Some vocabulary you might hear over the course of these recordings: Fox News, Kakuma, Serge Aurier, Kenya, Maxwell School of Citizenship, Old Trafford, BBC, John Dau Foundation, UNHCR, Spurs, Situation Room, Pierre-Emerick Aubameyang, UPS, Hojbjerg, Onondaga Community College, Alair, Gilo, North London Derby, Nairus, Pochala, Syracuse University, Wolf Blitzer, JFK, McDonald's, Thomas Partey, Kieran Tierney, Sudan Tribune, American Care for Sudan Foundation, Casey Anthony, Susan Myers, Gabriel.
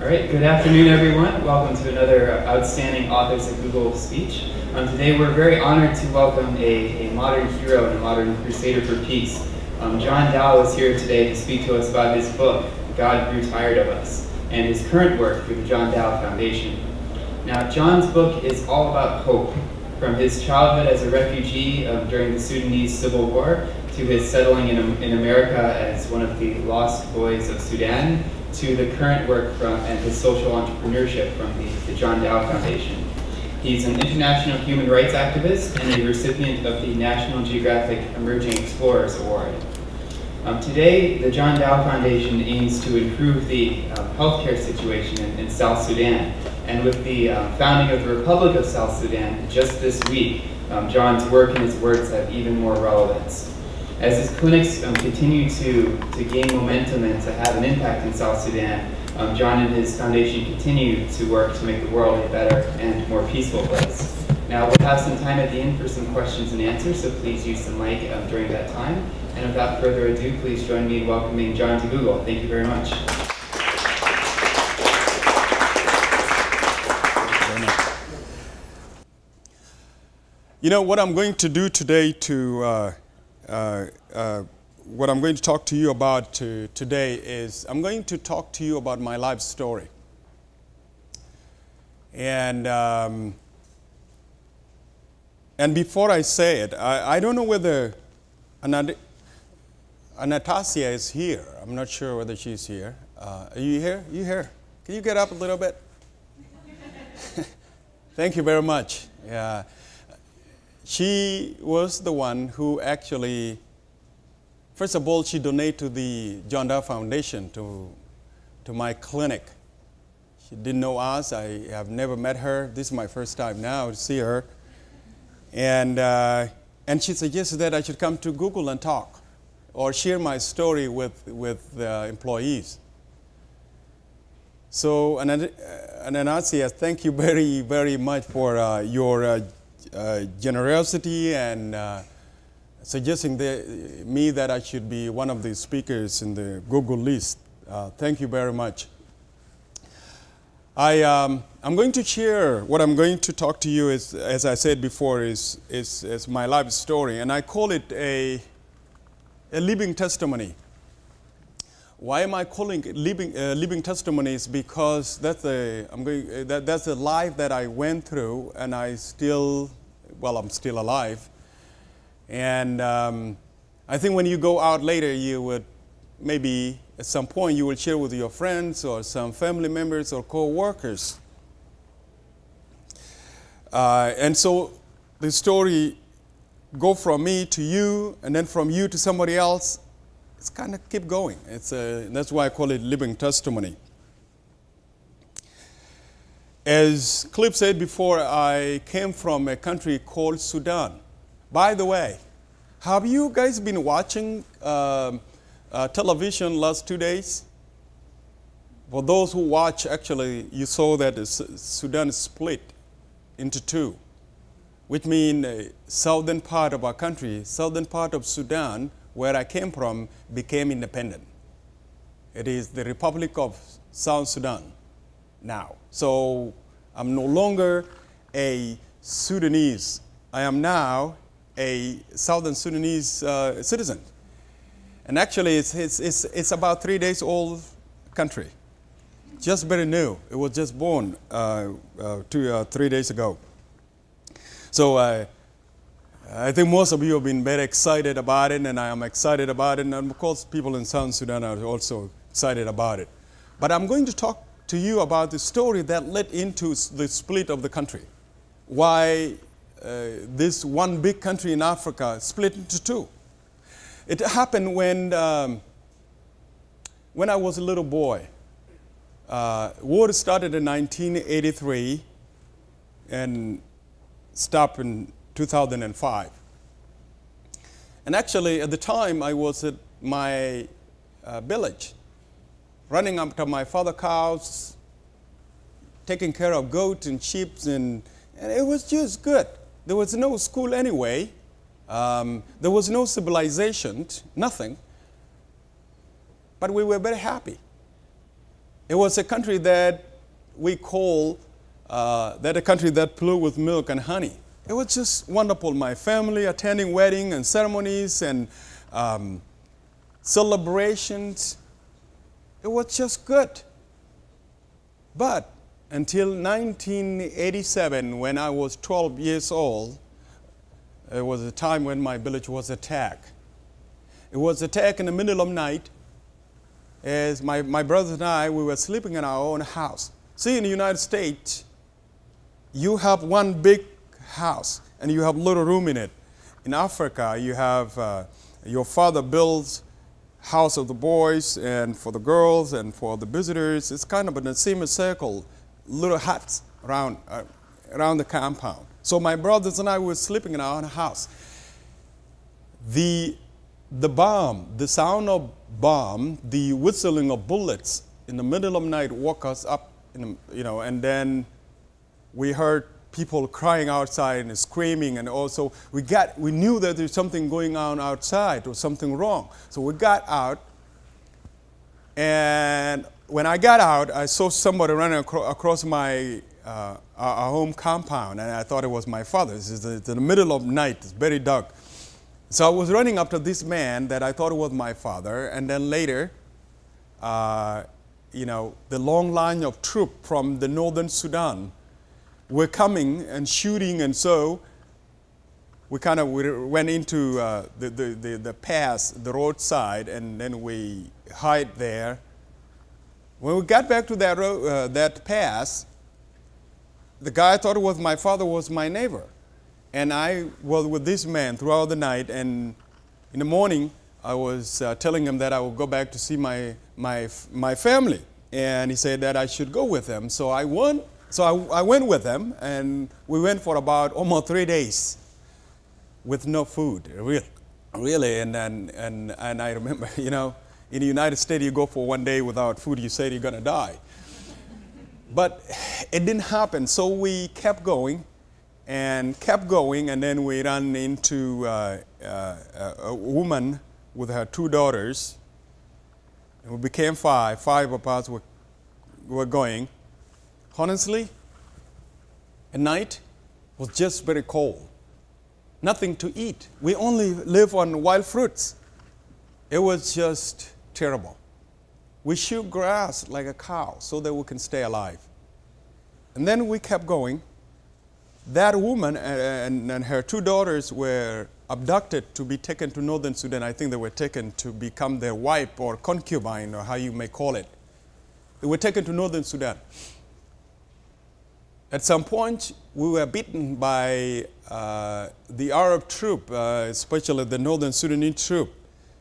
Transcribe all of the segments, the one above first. All right, good afternoon, everyone. Welcome to another Outstanding Authors at Google speech. Today, we're very honored to welcome a modern hero and a modern crusader for peace. John Dau is here today to speak to us about his book, God Grew Tired of Us, and his current work through the John Dau Foundation. Now, John's book is all about hope, from his childhood as a refugee during the Sudanese Civil War to his settling in America as one of the Lost Boys of Sudan, to the current work and his social entrepreneurship from the John Dau Foundation. He's an international human rights activist and a recipient of the National Geographic Emerging Explorers Award. Today, the John Dau Foundation aims to improve the healthcare situation in South Sudan. And with the founding of the Republic of South Sudan just this week, John's work and his words have even more relevance. As his clinics continue to gain momentum and to have an impact in South Sudan, John and his foundation continue to work to make the world a better and more peaceful place. Now, we'll have some time at the end for some questions and answers, so please use the mic during that time. And without further ado, please join me in welcoming John to Google. Thank you very much. You know, what I'm going to do today to what I'm going to talk to you about today is I'm going to talk to you about my life story. And before I say it, I don't know whether Anastasia is here. I'm not sure whether she's here. Are you here? You here? Can you get up a little bit? Thank you very much. Yeah. She was the one who actually, first of all, she donated to the John Dau Foundation, to my clinic. She didn't know us. I have never met her. This is my first time now to see her. And she suggested that I should come to Google and talk or share my story with employees. So, Anastasia, thank you very, very much for your generosity and suggesting me that I should be one of the speakers in the Google list. Thank you very much. I'm going to share what I'm going to talk to you is, as I said before, is my life story, and I call it a living testimony. Why am I calling it living testimonies? Because that's the life that I went through, and I'm still alive. And I think when you go out later, you would maybe at some point you will share with your friends or some family members or co-workers. And so the story go from me to you, and then from you to somebody else. It's kind of keep going. That's why I call it living testimony. As Cliff said before, I came from a country called Sudan. By the way, have you guys been watching television last 2 days? For those who watch, actually, you saw that Sudan is split into two, which means the southern part of our country, southern part of Sudan, where I came from, became independent. It is the Republic of South Sudan now. So I'm no longer a Sudanese. I am now a Southern Sudanese citizen. And actually, it's about 3 days old country. Just very new. It was just born 3 days ago. So I think most of you have been very excited about it, and I am excited about it, and of course people in South Sudan are also excited about it. But I'm going to talk to you about the story that led into the split of the country. Why this one big country in Africa split into two. It happened when I was a little boy. War started in 1983 and stopped in 2005. And actually, at the time, I was at my village, running after my father's cows, taking care of goats and sheep, and it was just good. There was no school anyway. There was no civilization, nothing. But we were very happy. It was a country that we call a country that flew with milk and honey. It was just wonderful. My family attending weddings and ceremonies and celebrations. It was just good. But until 1987, when I was 12 years old, it was a time when my village was attacked. It was attacked in the middle of night. As my brothers and I, we were sleeping in our own house. See, in the United States, you have one big house and you have little room in it. In Africa, you have your father builds house of the boys and for the girls and for the visitors. It's kind of in the same circle, little huts around the compound. So my brothers and I were sleeping in our own house. The bomb, the sound of bomb, the whistling of bullets in the middle of the night woke us up, and then we heard people crying outside and screaming, and also we knew that there's something going on outside or something wrong. So we got out, and when I got out, I saw somebody running across my our home compound, and I thought it was my father. This is in the middle of the night, it's very dark. So I was running after this man that I thought was my father, and then later, the long line of troops from the northern Sudan were coming and shooting, and so we kind of went into the pass, the roadside, and then we hid there. When we got back to that road, that pass, the guy I thought was my father was my neighbor. And I was with this man throughout the night, and in the morning, I was telling him that I would go back to see my family. And he said that I should go with him. So I went, with him, and we went for about almost 3 days with no food, really. And I remember, in the United States, you go for 1 day without food, you say you're going to die. But it didn't happen, so we kept going. And then we ran into a woman with her 2 daughters, and we became five. Five of us were going. Honestly, at night was just very cold. Nothing to eat. We only live on wild fruits. It was just terrible. We chew grass like a cow so that we can stay alive. And then we kept going. That woman and her 2 daughters were abducted to be taken to northern Sudan. I think they were taken to become their wife or concubine or how you may call it. They were taken to northern Sudan. At some point, we were beaten by the Arab troop, especially the northern Sudanese troop.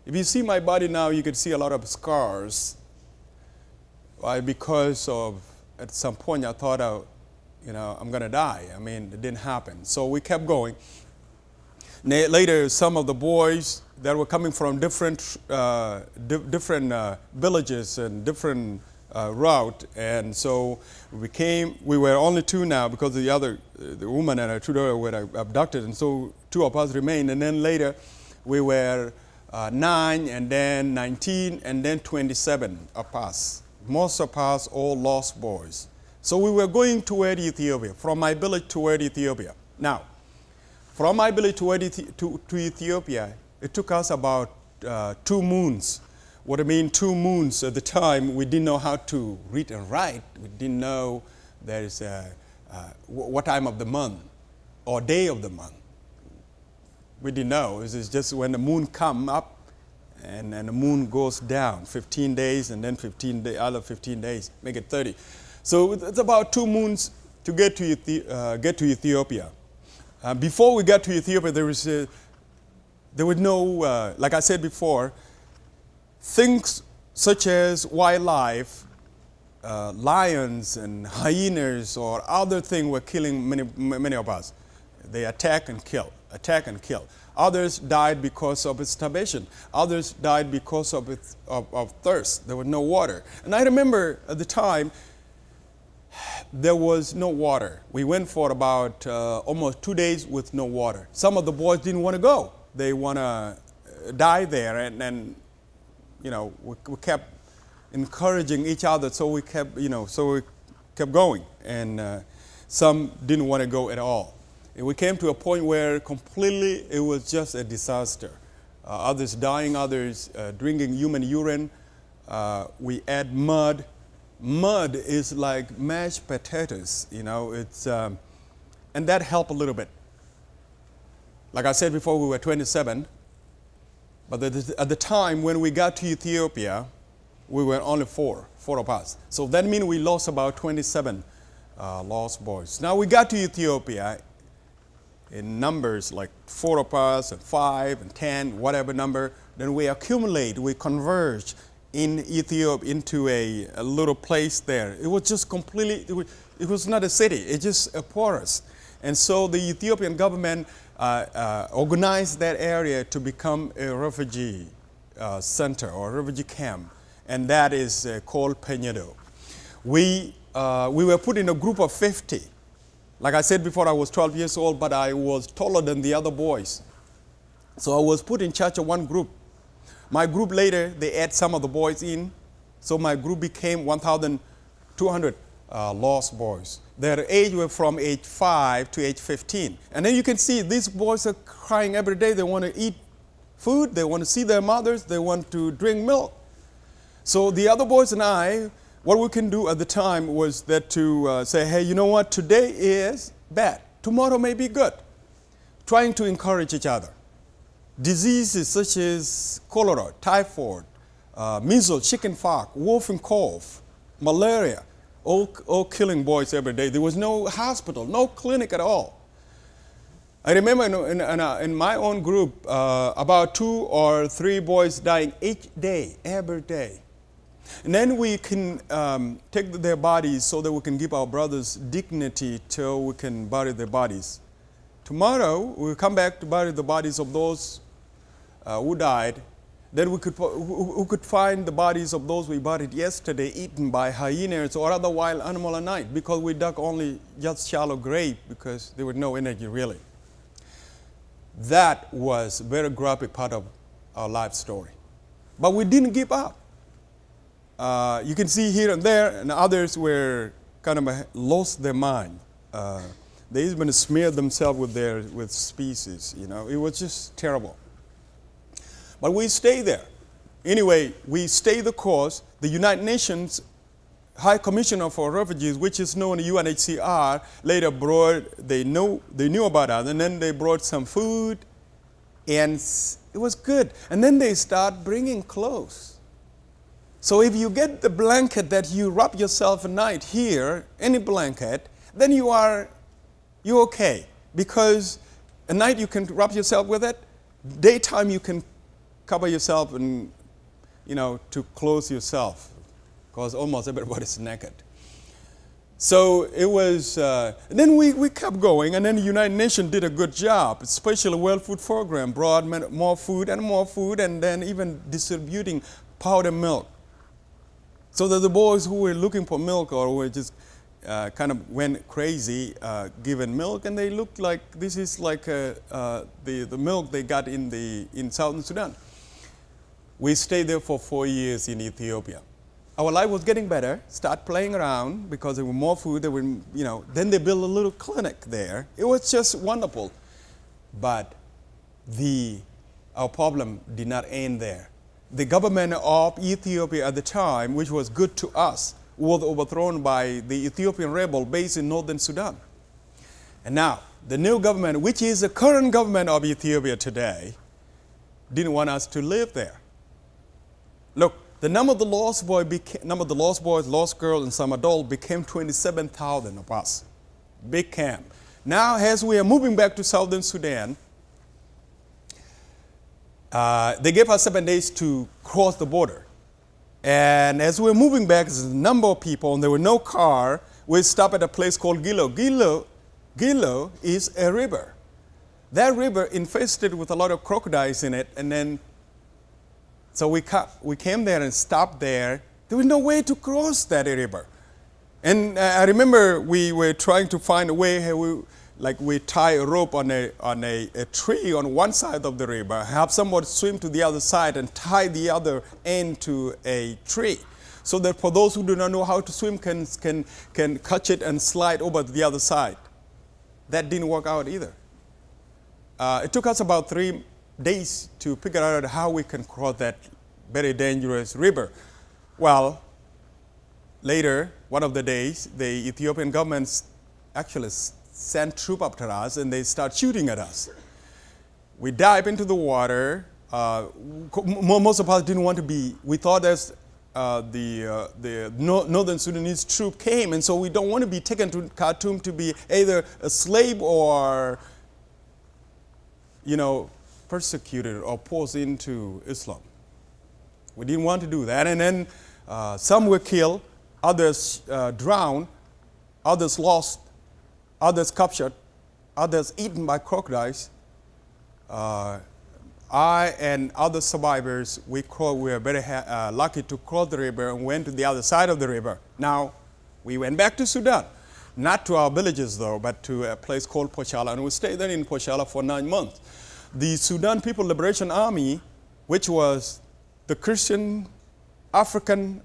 If you see my body now, you can see a lot of scars. Why? Because of, at some point, I thought I'm going to die. I mean, it didn't happen. So we kept going. Later, some of the boys that were coming from different villages and different route, and so we were only two now because the woman and her 2 daughters were abducted, and so 2 of us remained. And then later, we were 9, and then 19, and then 27 of us. Most of us all lost boys. So we were going toward Ethiopia, from my village toward Ethiopia. Now, from my village to Ethiopia, it took us about 2 moons. What I mean, 2 moons at the time, we didn't know how to read and write. We didn't know what time of the month or day of the month. We didn't know. It was just when the moon comes up and the moon goes down, 15 days and then other 15 days, make it 30. So it's about 2 moons to get to Ethiopia. Before we got to Ethiopia, there was no, like I said before, things such as wildlife, lions and hyenas or other things were killing many of us. They attack and kill, attack and kill. Others died because of starvation. Others died because of thirst. There was no water. And I remember at the time, there was no water. We went for about almost 2 days with no water. Some of the boys didn't want to go. They want to die there, and we kept encouraging each other, so we kept, so we kept going. And some didn't want to go at all. And we came to a point where completely it was just a disaster. Others dying, others drinking human urine. We add mud. Mud is like mashed potatoes, It's and that helped a little bit. Like I said before, we were 27. But at the time when we got to Ethiopia, we were only four of us. So that means we lost about 27 lost boys. Now we got to Ethiopia in numbers like 4 of us and 5 and 10, whatever number. Then we accumulate, we converge in Ethiopia into a little place there. It was just completely, it was not a city, it just a forest. And so the Ethiopian government organized that area to become a refugee center or refugee camp, and that is called Panyido. We were put in a group of 50. Like I said before, I was 12 years old, but I was taller than the other boys. So I was put in charge of one group. My group later, they add some of the boys in, so my group became 1,200 lost boys. Their age were from age 5 to age 15. And then you can see these boys are crying every day. They want to eat food, they want to see their mothers, they want to drink milk. So the other boys and I, what we can do at the time was that to say, hey, you know what, today is bad, tomorrow may be good. Trying to encourage each other. Diseases such as cholera, typhoid, measles, chickenpox, whooping cough, malaria, all killing boys every day. There was no hospital, no clinic at all. I remember in my own group, about 2 or 3 boys dying each day, every day. And then we can take their bodies so that we can give our brothers dignity till we can bury their bodies. Tomorrow, we'll come back to bury the bodies of those who died. Then we could find the bodies of those we buried yesterday eaten by hyenas or other wild animal at night, because we dug only just shallow grave because there was no energy really. That was a very graphic part of our life story. But we didn't give up. You can see here and there, and others were kind of lost their mind. They even smeared themselves with species, It was just terrible. But we stayed there. Anyway, we stayed the course. The United Nations High Commissioner for Refugees, which is known as UNHCR, later brought, they knew about us, and then they brought some food, and it was good. And then they start bringing clothes. So if you get the blanket that you wrap yourself at night here, any blanket, then you're okay. Because at night you can wrap yourself with it, daytime you can cover yourself and, to close yourself, because almost everybody's naked. So it was, then we kept going, and then the United Nations did a good job, especially the World Food Program brought more food, and then even distributing powdered milk. So that the boys who were looking for milk or were just kind of went crazy given milk, and they looked like this is like the milk they got in Southern Sudan. We stayed there for 4 years in Ethiopia. Our life was getting better. Start playing around because there were more food. There were Then they built a little clinic there. It was just wonderful, but our problem did not end there. The government of Ethiopia at the time, which was good to us, was overthrown by the Ethiopian rebel based in northern Sudan. And now, the new government, which is the current government of Ethiopia today, didn't want us to live there. Look, the number of the lost boys, lost girls, and some adults became 27,000 of us. Big camp. Now, as we are moving back to southern Sudan, they gave us 7 days to cross the border. And as we were moving back, there's a number of people, and there were no car, we stopped at a place called Gilo. Gilo is a river. That river infested with a lot of crocodiles in it, and then, so we came there and stopped there. There was no way to cross that river. And I remember we were trying to find a way, like we tie a rope on a tree on one side of the river, have someone swim to the other side and tie the other end to a tree. so that for those who do not know how to swim can catch it and slide over to the other side. That didn't work out either. It took us about 3 days to figure out how we can cross that very dangerous river. Well, later, one of the days, the Ethiopian government actually sent troops after us, and they start shooting at us. We dive into the water. Most of us didn't want to be. We thought that the northern Sudanese troop came, and so we don't want to be taken to Khartoum to be either a slave or, you know, persecuted or forced into Islam. We didn't want to do that. And then some were killed, others drowned, others lost, others captured, others eaten by crocodiles. I and other survivors, we were very lucky to cross the river and went to the other side of the river. Now, we went back to Sudan, not to our villages though, but to a place called Pochala, and we stayed there in Pochala for 9 months. The Sudan People's Liberation Army, which was the Christian African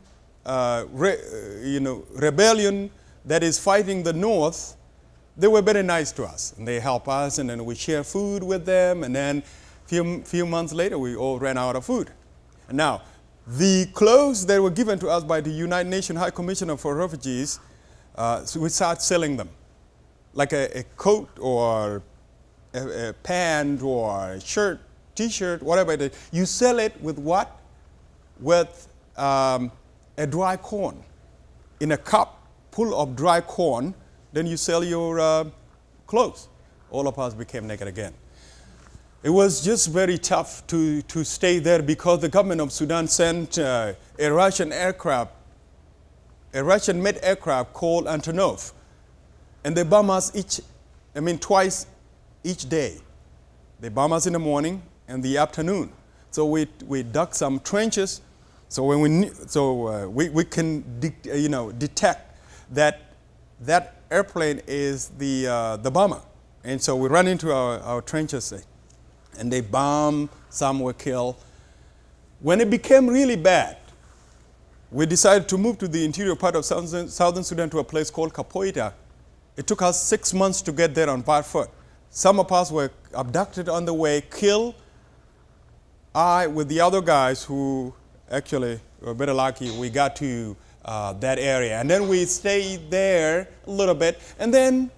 rebellion that is fighting the North, they were very nice to us, and they helped us, and then we share food with them, and then few months later, we all ran out of food. And now, the clothes that were given to us by the United Nations High Commissioner for Refugees, so we started selling them, like a coat or a pant or a shirt, T-shirt, whatever it is. You sell it with what? With a dry corn, in a cup full of dry corn. Then you sell your clothes. All of us became naked again. It was just very tough to stay there because the government of Sudan sent a Russian aircraft, a Russian-made aircraft called Antonov, and they bomb us twice each day. They bomb us in the morning and the afternoon. So we dug some trenches, so we can detect that airplane is the bomber. And so we run into our trenches and they bomb, some were killed. When it became really bad, we decided to move to the interior part of southern Sudan to a place called Kapoita. It took us 6 months to get there on bare foot. Some of us were abducted on the way, killed. I, with the other guys who actually were better lucky, we got to that area. And then we stayed there a little bit, and then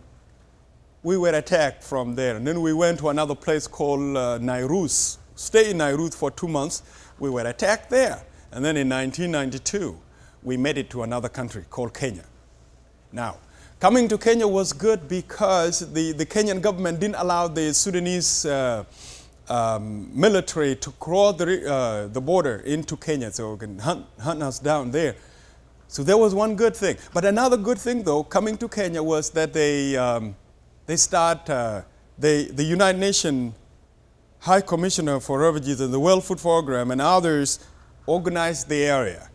we were attacked from there. And then we went to another place called Nairus. Stayed in Nairus for 2 months. We were attacked there. And then in 1992, we made it to another country called Kenya. Now, coming to Kenya was good because the Kenyan government didn't allow the Sudanese military to cross the border into Kenya, so we can hunt us down there. So there was one good thing. But another good thing, though, coming to Kenya was that the United Nations High Commissioner for Refugees and the World Food Program and others organized the area.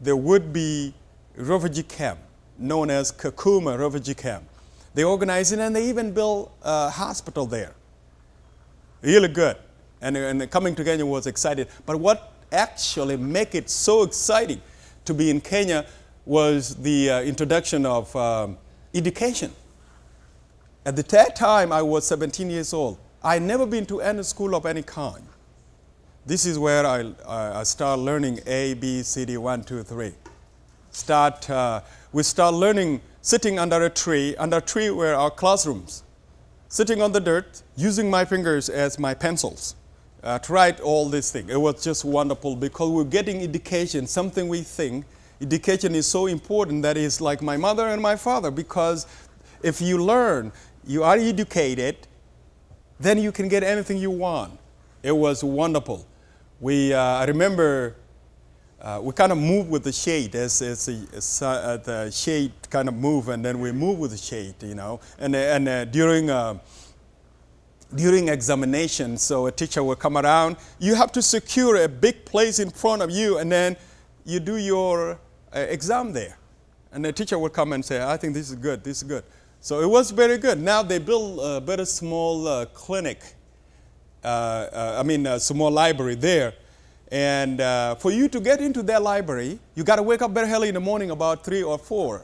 There would be a refugee camp known as Kakuma refugee camp. They organized it, and they even built a hospital there. Really good. And coming to Kenya was exciting. But what actually made it so exciting to be in Kenya was the introduction of education. At that time, I was 17 years old. I'd never been to any school of any kind. This is where I start learning A, B, C, D, 1, 2, 3. We start learning sitting under a tree were our classrooms, sitting on the dirt, using my fingers as my pencils. To write all these things. It was just wonderful because we're getting education, something we think. Education is so important that it's like my mother and my father, because if you learn, you are educated, then you can get anything you want. It was wonderful. I remember we kind of moved with the shade, as the shade kind of moved, and then we moved with the shade, you know. And during examination, so a teacher will come around. You have to secure a big place in front of you, and then you do your exam there. And the teacher will come and say, I think this is good, this is good. So it was very good. Now they build a very small clinic, a small library there. And for you to get into their library, you got to wake up very early in the morning, about 3 or 4.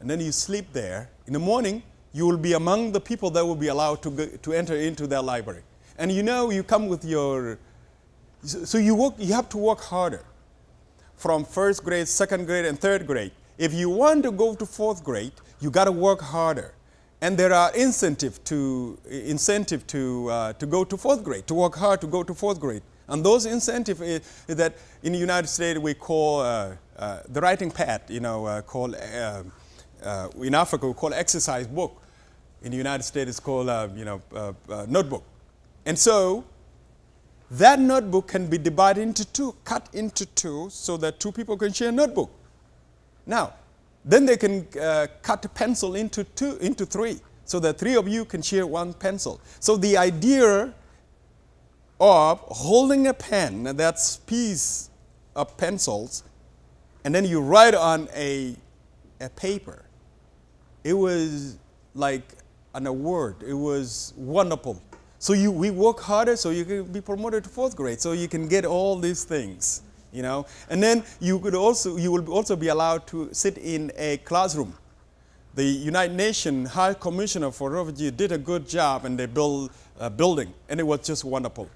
And then you sleep there. In the morning, you will be among the people that will be allowed to enter into their library. And you know, you come with your, so you have to work harder from 1st grade, 2nd grade, and 3rd grade. If you want to go to 4th grade, you got to work harder. And there are incentives to go to 4th grade, to work hard to go to 4th grade. And those incentives is that in the United States we call the writing pad, you know, in Africa we call exercise book. In the United States it's called, notebook. And so that notebook can be divided into two, cut into two, so that two people can share a notebook. Now, then they can cut a pencil into two, into three, so that three of you can share one pencil. So the idea of holding a pen, that's piece of pencils, and then you write on a paper. It was like an award. It was wonderful. So we work harder so you can be promoted to 4th grade, so you can get all these things, you know. And then you will also be allowed to sit in a classroom. The United Nations High Commissioner for Refugees did a good job, and they built a building, and it was just wonderful.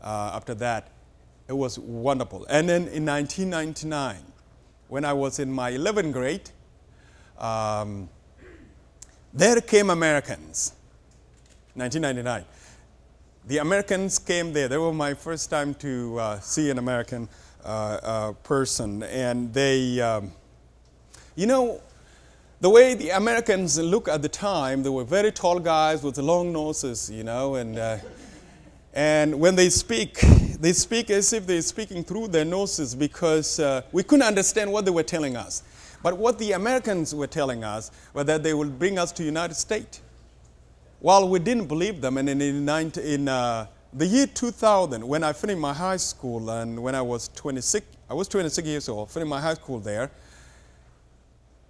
After that, it was wonderful. And then in 1999, when I was in my 11th grade, there came Americans. 1999. The Americans came there. They were my first time to see an American person. And they, you know, the way the Americans looked at the time, they were very tall guys with long noses, you know. And when they speak as if they're speaking through their noses, because we couldn't understand what they were telling us. But what the Americans were telling us was that they would bring us to the United States. Well, we didn't believe them, and in the year 2000, when I finished my high school, and when I was 26 years old, finished my high school there,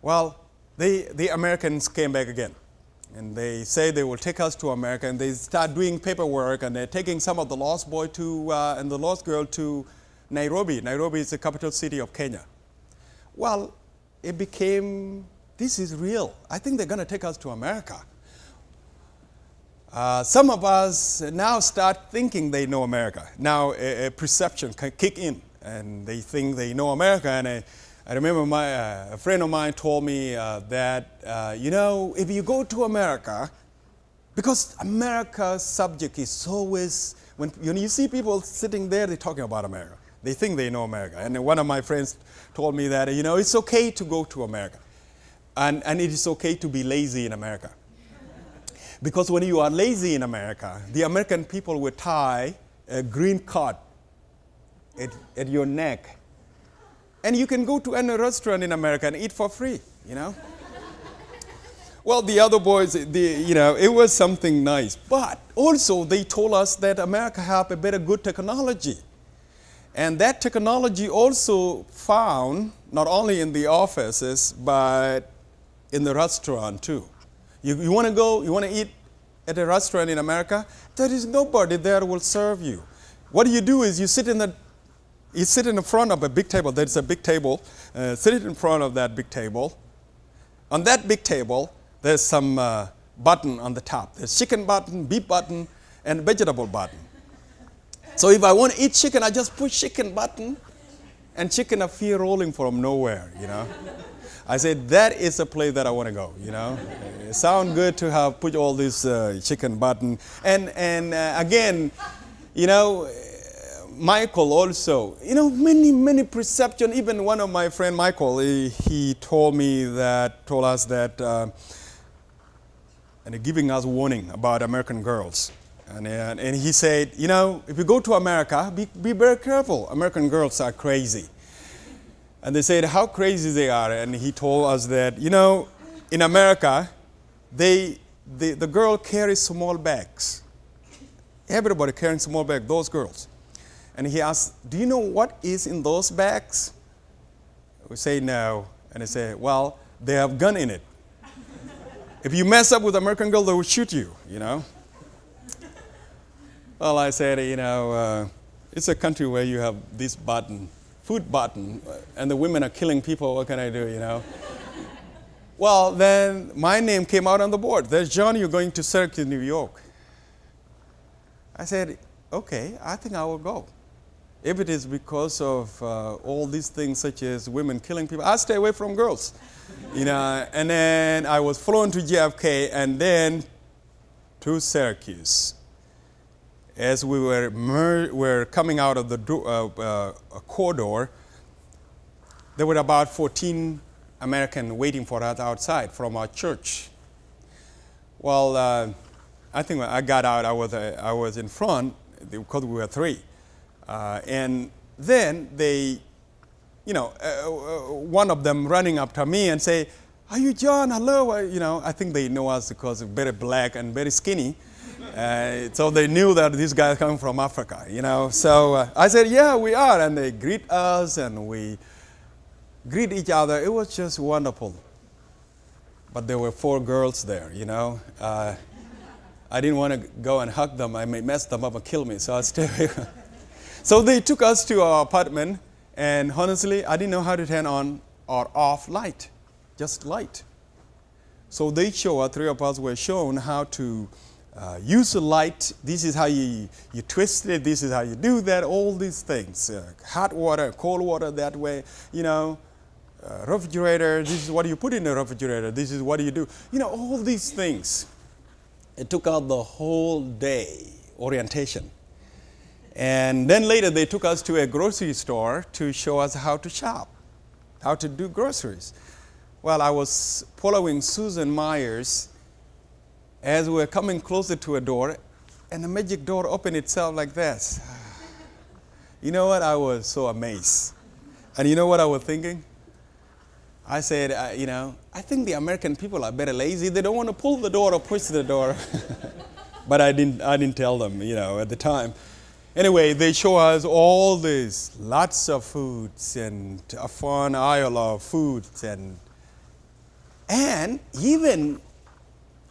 well, the Americans came back again. And they say they will take us to America, and they start doing paperwork, and they're taking some of the lost boy and the lost girl to Nairobi. Nairobi is the capital city of Kenya. Well, it became, this is real. I think they're going to take us to America. Some of us now start thinking they know America. Now a perception can kick in, and they think they know America. And I remember a friend of mine told me that, you know, if you go to America, because America's subject is always, when you see people sitting there, they're talking about America. They think they know America. And one of my friends told me that, you know, it's okay to go to America. And it is okay to be lazy in America. Because when you are lazy in America, the American people will tie a green card at your neck. And you can go to any restaurant in America and eat for free, you know? Well, the other boys, you know, it was something nice. But also they told us that America have a better good technology. And that technology also found, not only in the offices, but in the restaurant too. You want to go, you want to eat at a restaurant in America, there is nobody there will serve you. What you do is you sit in the front of a big table. There's a big table. Sit in front of that big table. On that big table, there's some button on the top. There's chicken button, beef button, and vegetable button. So if I want to eat chicken, I just push chicken button, and chicken appear rolling from nowhere, you know. I said, that is a place that I want to go, you know. It sounds good to have put all this chicken button. And again, you know, Michael also, you know, many perceptions. Even one of my friend, Michael, he told us that, and giving us warning about American girls. And he said, you know, if you go to America, be very careful. American girls are crazy. And they said how crazy they are, and he told us that, you know, in America, the girl carries small bags. Everybody carrying small bags, those girls. And he asked, do you know what is in those bags? We say no, and they say, well, they have gun in it. If you mess up with American girl, they will shoot you, you know. Well, I said, you know, It's a country where you have this button, food button, and the women are killing people. What can I do, you know? Well, then my name came out on the board. There's John, you're going to Syracuse, New York. I said, okay, I think I will go. If it is because of all these things, such as women killing people, I stay away from girls, you know. And then I was flown to JFK and then to Syracuse. As we were coming out of the corridor, there were about 14 Americans waiting for us outside from our church. Well, I think when I got out, I was in front because we were three. And then they, you know, one of them running up to me and say, "Are you John? Hello." You know, I think they know us because we're very black and very skinny. So they knew that these guys come from Africa, you know. So I said, "Yeah, we are." And they greet us and we greet each other. It was just wonderful. But there were four girls there, you know. I didn't want to go and hug them. I may mess them up and kill me. So I stayed here. So they took us to our apartment, and honestly, I didn't know how to turn on or off light, just light. So they show us, three of us were shown how to use the light. This is how you twist it, this is how you do that, all these things. Hot water, cold water that way, you know, refrigerator, this is what you put in the refrigerator, this is what you do. You know, all these things. It took out the whole day, orientation. And then later they took us to a grocery store to show us how to shop, how to do groceries. Well, I was following Susan Myers as we were coming closer to a door, and the magic door opened itself like this. You know what? I was so amazed. And you know what I was thinking? I said, you know, I think the American people are very lazy. They don't want to pull the door or push the door. But I didn't tell them, you know, at the time. Anyway, they show us all this, lots of foods and a fun aisle of foods and even,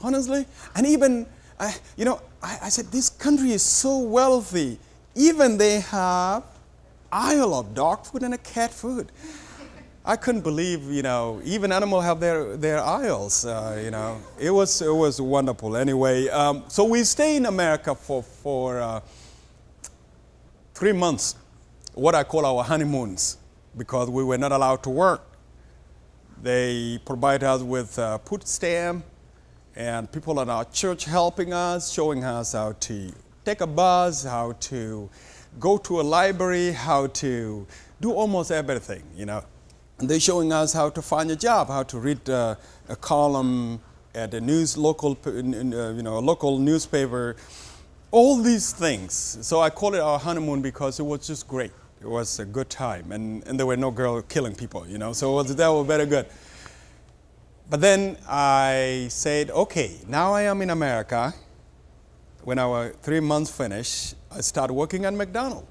honestly, and even, you know, I said, this country is so wealthy. Even they have aisle of dog food and a cat food. I couldn't believe, you know, even animals have their aisles, you know. It was wonderful. Anyway, so we stay in America for 3 months, what I call our honeymoons, because we were not allowed to work. They provide us with a food stamp, and people in our church helping us, showing us how to take a bus, how to go to a library, how to do almost everything, you know. And they're showing us how to find a job, how to read a column at a local newspaper. All these things. So I call it our honeymoon because it was just great. It was a good time, and there were no girls killing people, you know, so that was very good. But then I said, okay, now I am in America. When our 3 months finished, I started working at McDonald's,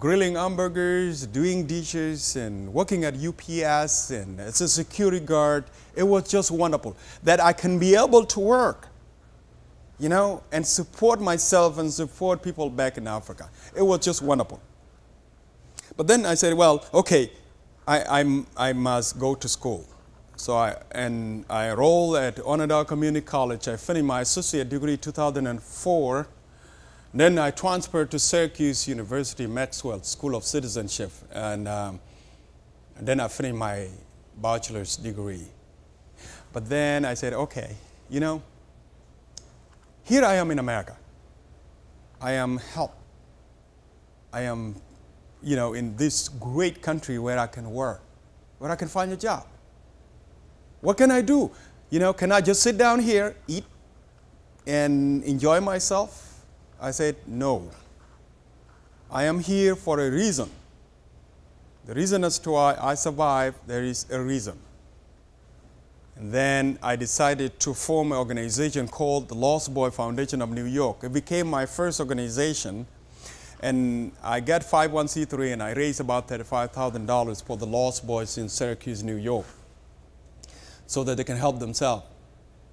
grilling hamburgers, doing dishes, and working at UPS, and as a security guard. It was just wonderful that I can be able to work, you know, and support myself and support people back in Africa. It was just wonderful. But then I said, well, okay, I must go to school. So I enrolled at Onondaga Community College. I finished my associate degree in 2004. Then I transferred to Syracuse University, Maxwell School of Citizenship. And then I finished my bachelor's degree. But then I said, okay, you know, here I am in America. I am helped. I am, you know, in this great country where I can work, where I can find a job. What can I do? You know, can I just sit down here, eat, and enjoy myself? I said, no. I am here for a reason. The reason as to why I survived, there is a reason. And then I decided to form an organization called the Lost Boy Foundation of New York. It became my first organization, and I got 501c3, and I raised about $35,000 for the Lost Boys in Syracuse, New York, so that they can help themselves.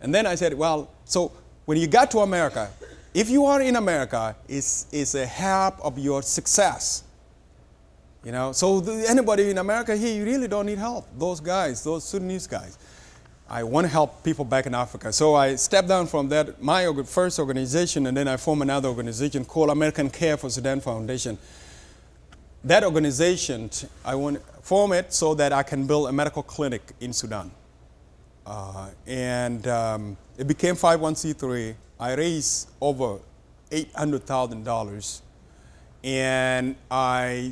And then I said, well, so when you got to America, if you are in America, it's a half of your success. You know, so anybody in America here, you really don't need help. Those guys, those Sudanese guys. I want to help people back in Africa. So I stepped down from that, my first organization, and then I formed another organization called American Care for Sudan Foundation. That organization, I want to form it so that I can build a medical clinic in Sudan. It became 501c3. I raised over $800,000. And I,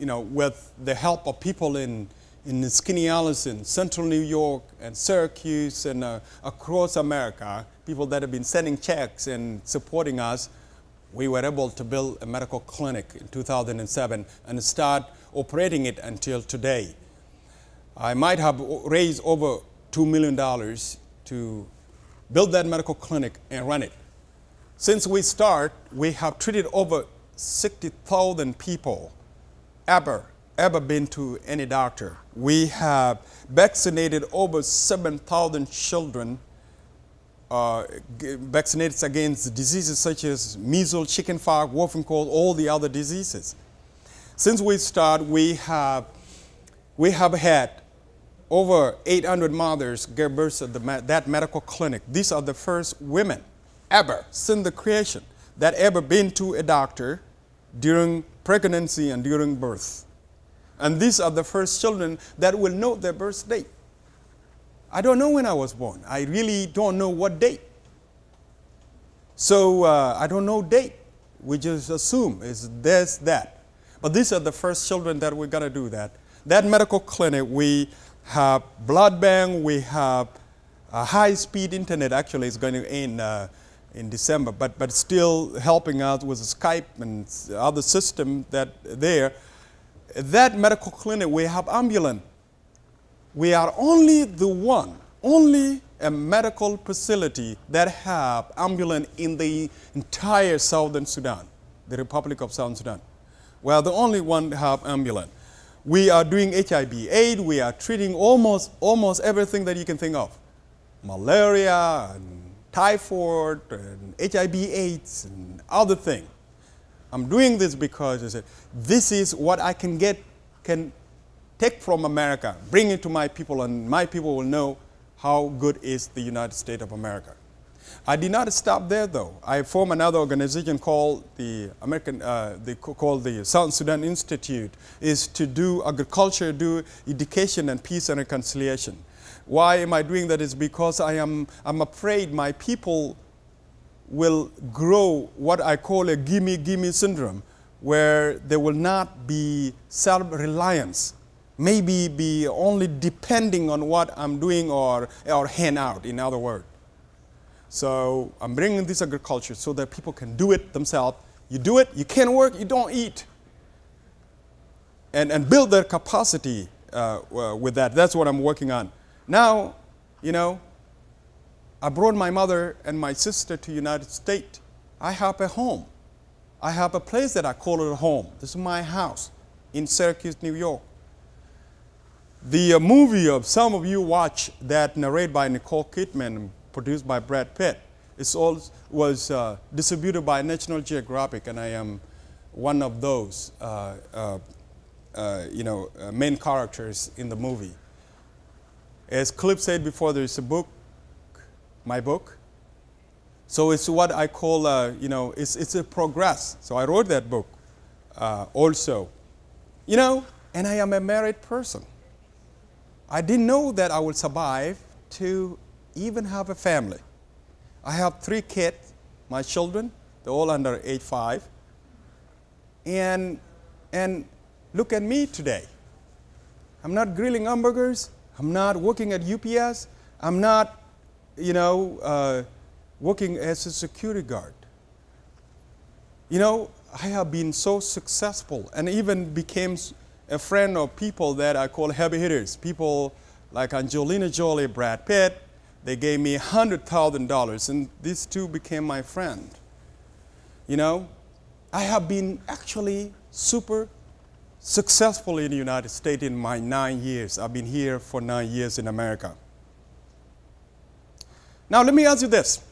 you know, with the help of people in Skinny Allison, Central New York, and Syracuse, and across America, people that have been sending checks and supporting us, we were able to build a medical clinic in 2007 and start operating it until today. I might have raised over $2 million to build that medical clinic and run it. Since we start, we have treated over 60,000 people ever been to any doctor. We have vaccinated over 7,000 children, vaccinated against diseases such as measles, chickenpox, whooping cough, all the other diseases. Since we start, we have had over 800 mothers give birth at that medical clinic. These are the first women ever since the creation that ever been to a doctor during pregnancy and during birth. And these are the first children that will know their birth date. I don't know when I was born. I really don't know what date. So I don't know date. We just assume it's this, that. But these are the first children that we're gonna do that. That medical clinic, we have blood bank, we have a high-speed internet. Actually, it's going to end in December, but still helping out with Skype and other system that there. That medical clinic, we have ambulance. We are only a medical facility that have ambulance in the entire Southern Sudan, the Republic of Southern Sudan. We are the only one to have ambulance. We are doing HIV/AIDS. We are treating almost everything that you can think of. Malaria, and typhoid, and HIV/AIDS, and other things. I'm doing this because I said, this is what I can take from America, bring it to my people, and my people will know how good is the United States of America. I did not stop there, though. I formed another organization called the South Sudan Institute, is to do agriculture, do education, and peace and reconciliation. Why am I doing that? Is because I'm afraid my people will grow what I call a gimme syndrome, where they will not be self-reliance, maybe be only depending on what I'm doing or handout, in other words. So I'm bringing this agriculture so that people can do it themselves. You do it, you can't work, you don't eat. And build their capacity with that. That's what I'm working on. Now, you know, I brought my mother and my sister to the United States. I have a home. I have a place that I call it home. This is my house in Syracuse, New York. The movie of some of you watch that narrated by Nicole Kidman, produced by Brad Pitt, was distributed by National Geographic, and I am one of those, main characters in the movie. As Cliff said before, there's a book, my book. So it's what I call, it's a progress. So I wrote that book also. You know, and I am a married person. I didn't know that I would survive to even have a family. I have 3 kids, my children, they're all under age 5. And look at me today. I'm not grilling hamburgers. I'm not working at UPS. I'm not, working as a security guard. You know, I have been so successful and even became a friend of people that I call heavy hitters. People like Angelina Jolie, Brad Pitt. They gave me $100,000, and these two became my friend. You know, I have been actually super successful in the United States in my 9 years. I've been here for 9 years in America. Now, let me ask you this.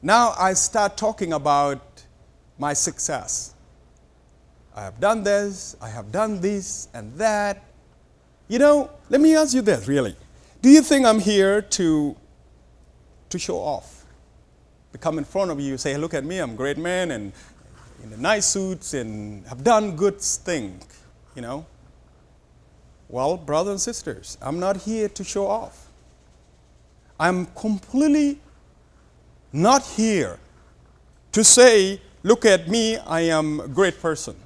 Now I start talking about my success. I have done this, I have done this and that. You know, let me ask you this, really. Do you think I'm here to show off? To come in front of you, say, look at me, I'm a great man, and in the nice suits, and have done good things, you know? Well, brothers and sisters, I'm not here to show off. I'm completely not here to say, look at me, I am a great person.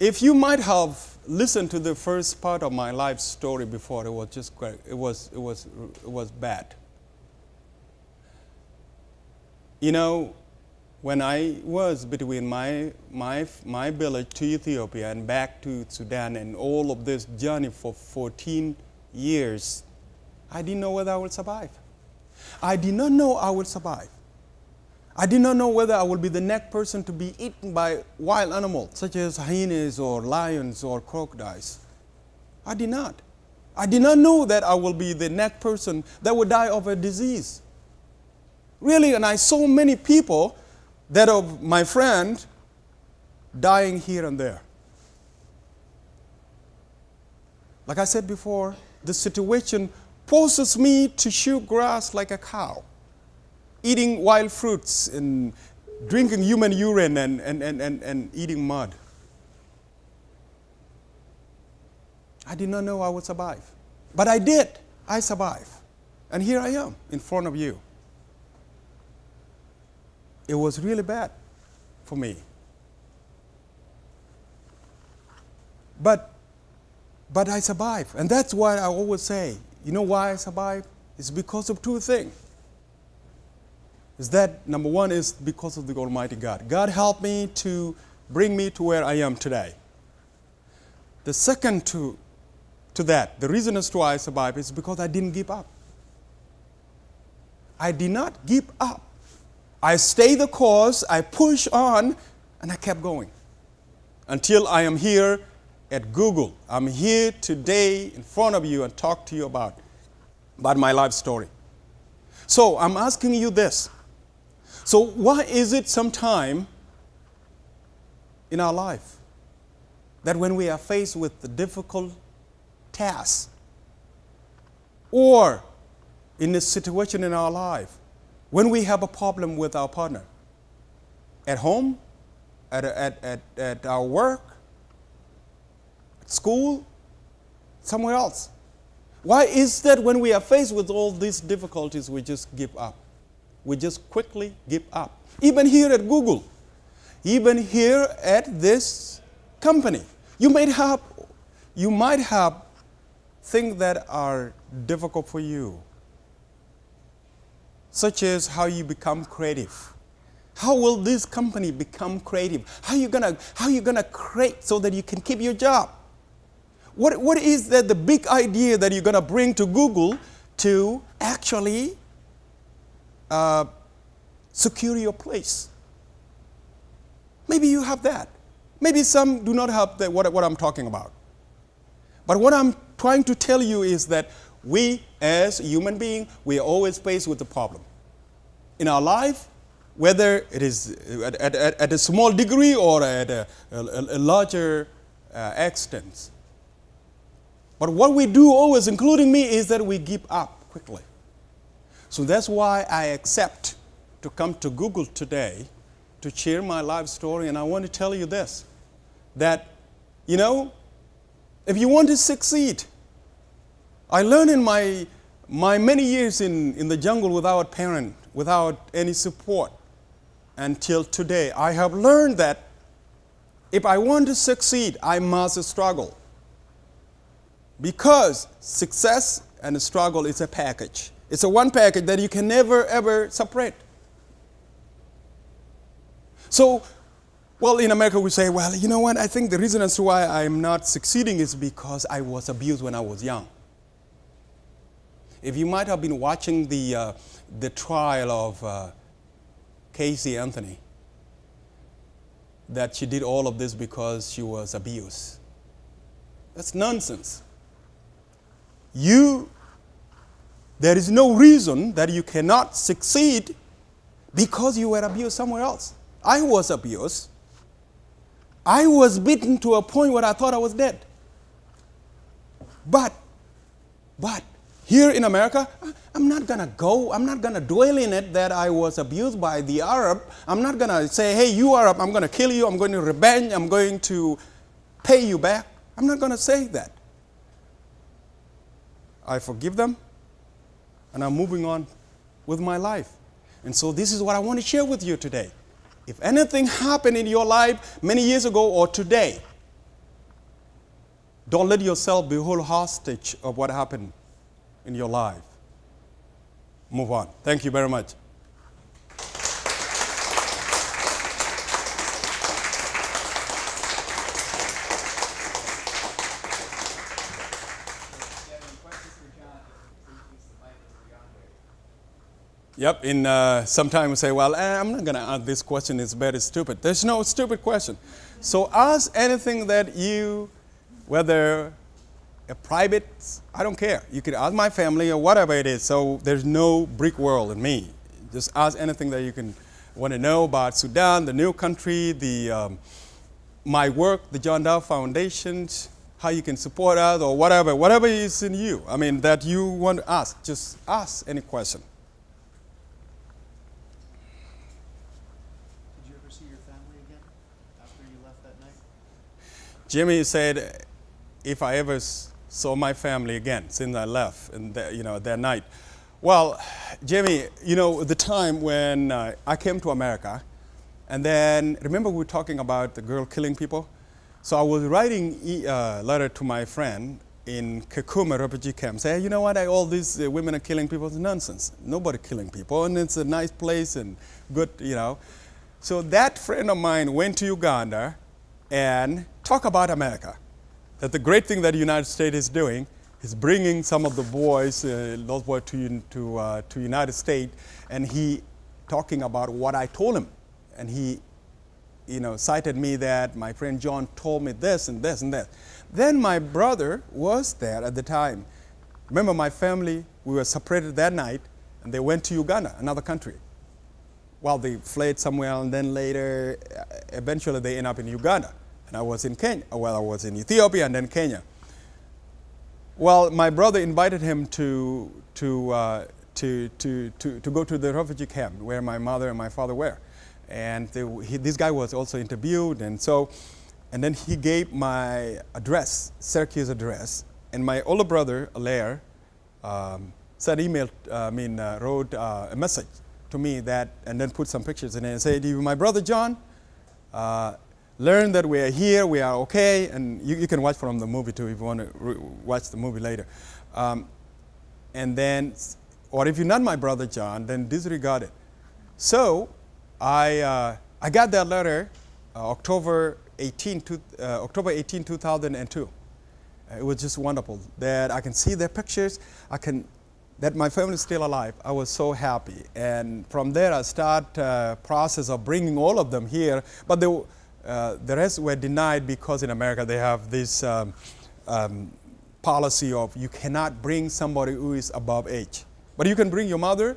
If you might have listened to the first part of my life story before, it was bad. You know, when I was between my village to Ethiopia and back to Sudan and all of this journey for 14 years, I didn't know whether I would survive. I did not know I would survive. I did not know whether I would be the next person to be eaten by wild animals, such as hyenas or lions or crocodiles. I did not. I did not know that I will be the next person that would die of a disease. Really, and I saw many people that of my friend dying here and there. Like I said before, the situation forces me to chew grass like a cow, eating wild fruits and drinking human urine and eating mud. I did not know I would survive, but I did. I survived, and here I am in front of you. It was really bad for me. But I survived, and that's why I always say, you know why I survived? It's because of two things. Is that, number one, is because of the Almighty God. God helped me to bring me to where I am today. The second to that, the reason as to why I survived is because I didn't give up. I did not give up. I stayed the course, I pushed on, and I kept going until I am here at Google. I'm here today in front of you and talk to you about my life story. So I'm asking you this. So why is it sometime in our life that when we are faced with the difficult task or in a situation in our life, when we have a problem with our partner, at home, at our work, at school, somewhere else? Why is that when we are faced with all these difficulties, we just give up? We just quickly give up. Even here at Google, even here at this company, you might have things that are difficult for you, such as how you become creative. How will this company become creative? How are you gonna create so that you can keep your job? What is that the big idea that you're gonna bring to Google to actually secure your place? Maybe you have that. Maybe some do not have that, what I'm talking about. But what I'm trying to tell you is that we, as human beings, we are always faced with a problem. In our life, whether it is at a small degree or at a larger extent. But what we do always, including me, is that we give up quickly. So that's why I accept to come to Google today to share my life story. And I want to tell you this, that, you know, if you want to succeed, I learned in my many years in the jungle without parent, without any support until today. I have learned that if I want to succeed, I must struggle, because success and struggle is a package. It's a one package that you can never, ever separate. So, well, in America we say, well, you know what, I think the reason as to why I'm not succeeding is because I was abused when I was young. If you might have been watching the trial of Casey Anthony, that she did all of this because she was abused. That's nonsense. There is no reason that you cannot succeed because you were abused somewhere else. I was abused. I was beaten to a point where I thought I was dead. But here in America, I'm not going to go. I'm not going to dwell in it that I was abused by the Arab. I'm not going to say, hey, you Arab, I'm going to kill you. I'm going to revenge. I'm going to pay you back. I'm not going to say that. I forgive them, and I'm moving on with my life. And so this is what I want to share with you today. If anything happened in your life many years ago or today, don't let yourself be held hostage of what happened in your life. Move on. Thank you very much. Yep, sometimes we say, well, I'm not going to answer this question, it's very stupid. There's no stupid question. So ask anything that you, whether a private, I don't care. You could ask my family or whatever it is. So there's no brick wall in me. Just ask anything that you can want to know about Sudan, the new country, my work, the John Dau Foundation, how you can support us or whatever. Whatever is in you, I mean, that you want to ask. Just ask any question. Jimmy said, if I ever saw my family again since I left, and that night. Well, Jimmy, the time when I came to America, and then, remember we were talking about the girl killing people? So I was writing a letter to my friend in Kakuma refugee camp, saying, hey, you know what, all these women are killing people, it's nonsense. Nobody killing people, and it's a nice place and good, So that friend of mine went to Uganda and talk about America, that the great thing that the United States is doing is bringing some of the boys, Lost Boys, to United States, and he talking about what I told him. And he cited me that my friend John told me this and this and that. Then my brother was there at the time. Remember my family, we were separated that night, and they went to Uganda, another country. Well, they fled somewhere, and then later, eventually they end up in Uganda. I was in Kenya. Well, I was in Ethiopia and then Kenya. Well, my brother invited him to go to the refugee camp where my mother and my father were, and this guy was also interviewed, and then he gave my address, Syracuse address, and my older brother Alair wrote a message to me that, and then put some pictures in it and said, "My brother John." Learn that we are here, we are okay, and you can watch from the movie too if you want to watch the movie later. And then, or if you're not my brother John, then disregard it. So I got that letter October 18, 2002. It was just wonderful that I can see their pictures, that my family is still alive. I was so happy. And from there I start process of bringing all of them here, but they were, the rest were denied because in America they have this policy of you cannot bring somebody who is above age. But you can bring your mother.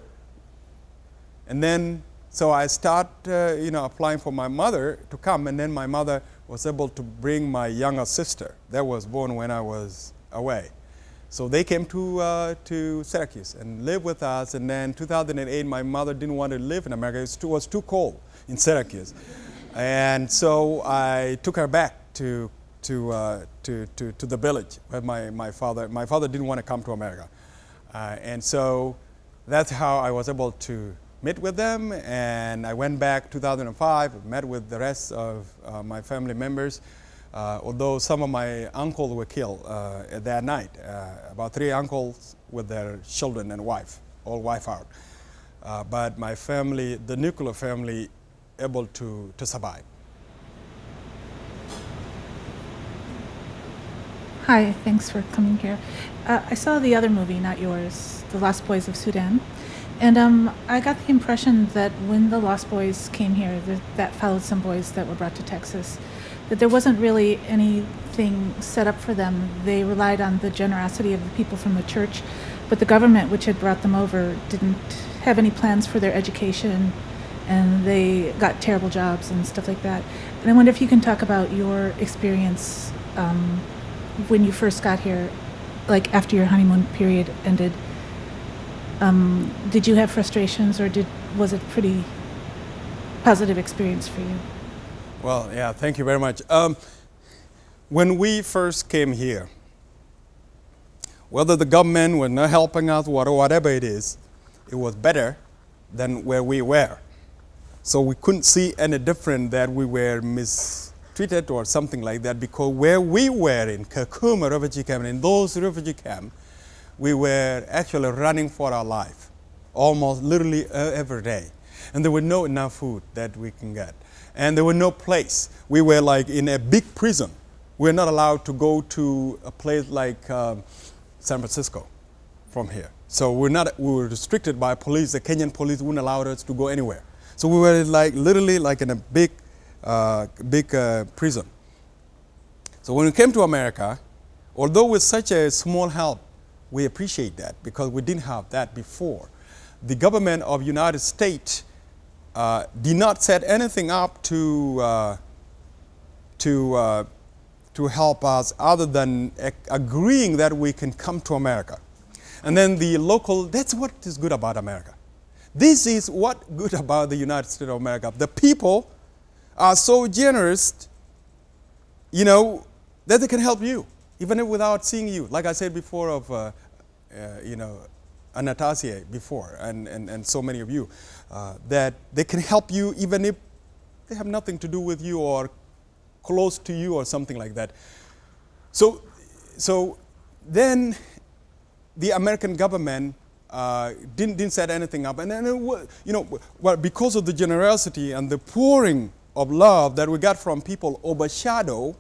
And then, so I start, applying for my mother to come. And then my mother was able to bring my younger sister that was born when I was away. So they came to Syracuse and lived with us. And then 2008, my mother didn't want to live in America. It was too cold in Syracuse. And so I took her back to the village where my father didn't want to come to America. And so that's how I was able to meet with them. And I went back 2005, met with the rest of my family members, although some of my uncles were killed that night, about 3 uncles with their children and wife, all wife out. But my family, the nuclear family, able to survive. Hi, thanks for coming here. I saw the other movie, not yours, The Lost Boys of Sudan, and I got the impression that when the Lost Boys came here, that followed some boys that were brought to Texas, that there wasn't really anything set up for them. They relied on the generosity of the people from the church, but the government, which had brought them over, didn't have any plans for their education, and they got terrible jobs and stuff like that. And I wonder if you can talk about your experience when you first got here, like after your honeymoon period ended. Did you have frustrations, or was it pretty positive experience for you? Well, yeah, thank you very much. When we first came here, whether the government were not helping us or whatever it was better than where we were. So we couldn't see any difference that we were mistreated or something like that, because where we were in Kakuma refugee camp, in those refugee camps, we were actually running for our life, almost literally every day. And there was no enough food that we can get. And there was no place. We were like in a big prison. We were not allowed to go to a place like San Francisco from here. So we were restricted by police. The Kenyan police wouldn't allow us to go anywhere. So we were like literally like in a big, prison. So when we came to America, although with such a small help, we appreciate that because we didn't have that before. The government of United States did not set anything up to help us other than agreeing that we can come to America. And then the local, that's what is good about America. This is what good about the United States of America. The people are so generous, you know, that they can help you, even without seeing you. Like I said before of, you know, Anastasia before, and so many of you, that they can help you even if they have nothing to do with you or close to you or something like that. So then the American government didn't set anything up, and then you know, well, because of the generosity and the pouring of love that we got from people, overshadow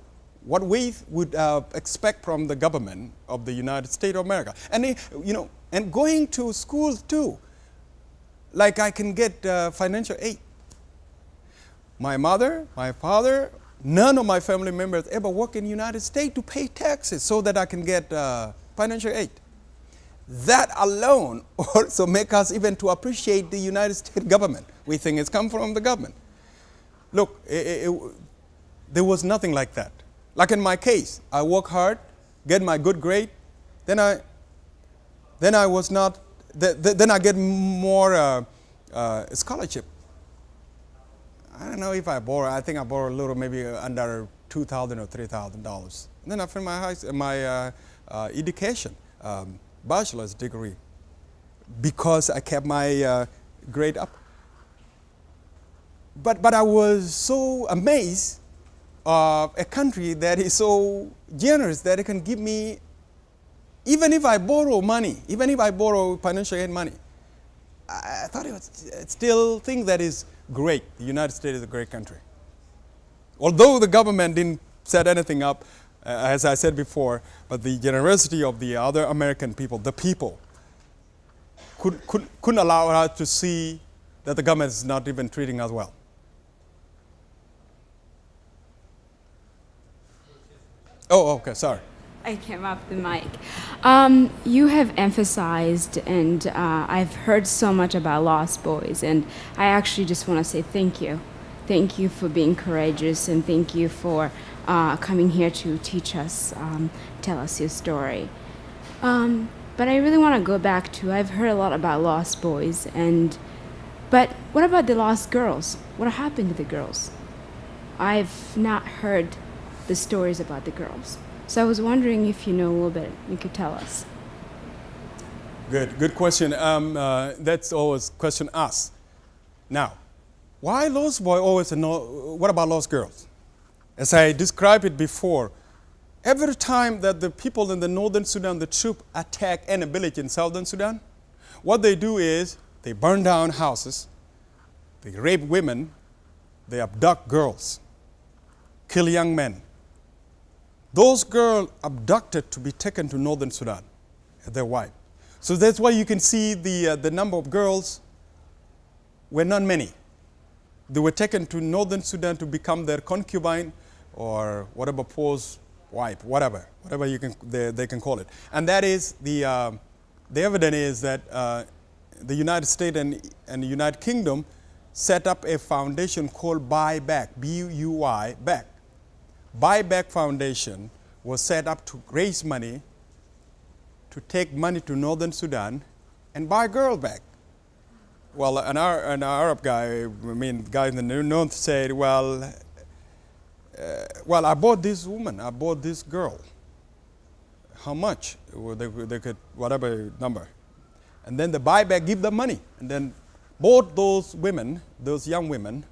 what we would expect from the government of the United States of America. And you know, and going to schools too, like I can get financial aid. My mother, my father, none of my family members ever work in the United States to pay taxes so that I can get financial aid. That alone also make us even to appreciate the United States government. We think it's come from the government. Look, there was nothing like that. Like in my case, I work hard, get my good grade, then I get more scholarship. I don't know if I borrow. I think I borrow a little, maybe under $2,000 or $3,000. Then I finished my education, bachelor's degree, because I kept my grade up. But I was so amazed of a country that is so generous that it can give me, even if I borrow money, even if I borrow financial aid money. I thought it was still thing that is great. The United States is a great country. Although the government didn't set anything up, as I said before, but the generosity of the other American people, the people, couldn't allow us to see that the government is not even treating us well. Oh, okay, sorry. I came off the mic. You have emphasized, and I've heard so much about Lost Boys, and I actually just want to say thank you. Thank you for being courageous, and thank you for coming here to teach us, tell us your story. But I really want to go back to, I've heard a lot about Lost Boys, but what about the lost girls? What happened to the girls? I've not heard the stories about the girls. So I was wondering if you know a little bit, you could tell us. Good question. That's always question asked. Now, why Lost Boy always, what about lost girls? As I described it before, every time that the people in the northern Sudan, the troop attack any village in southern Sudan, what they do is they burn down houses, they rape women, they abduct girls, kill young men. Those girls abducted to be taken to northern Sudan, their wife. So that's why you can see the number of girls were not many. They were taken to northern Sudan to become their concubine or whatever post wife, whatever you can, they can call it. And that is the evidence is that the United States and the United Kingdom set up a foundation called Buy Back, B-U-Y, Back. Buy Back Foundation was set up to raise money, to take money to Northern Sudan and buy girl back. Well, an Arab guy, guy in the north said, well, I bought this woman, I bought this girl. How much? Well, they could, whatever number. And then the buyback, give them money. And then bought those women, those young women,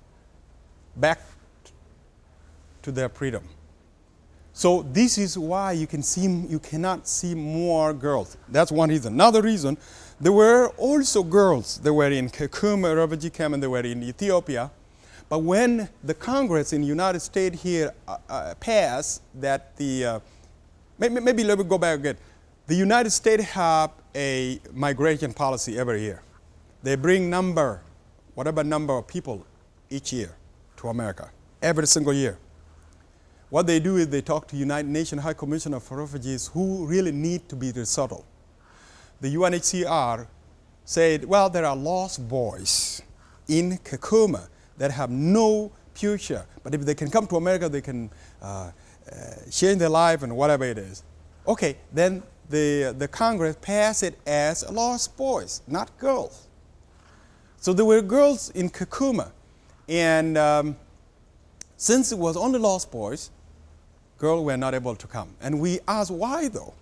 back to their freedom. So this is why you cannot see more girls. That's one reason. Another reason, there were also girls. They were in Kakuma refugee camp and they were in Ethiopia. But when the Congress in the United States here passed that the, maybe let me go back again. The United States have a migration policy every year. They bring number, whatever number of people each year to America, every single year. What they do is they talk to United Nations High Commissioner for Refugees who really need to be resettled. The UNHCR said, well, there are lost boys in Kakuma that have no future, but if they can come to America, they can change their life and whatever it is. Okay, then the Congress passed it as lost boys, not girls. So there were girls in Kakuma, and since it was only lost boys, girls were not able to come. And we asked why though?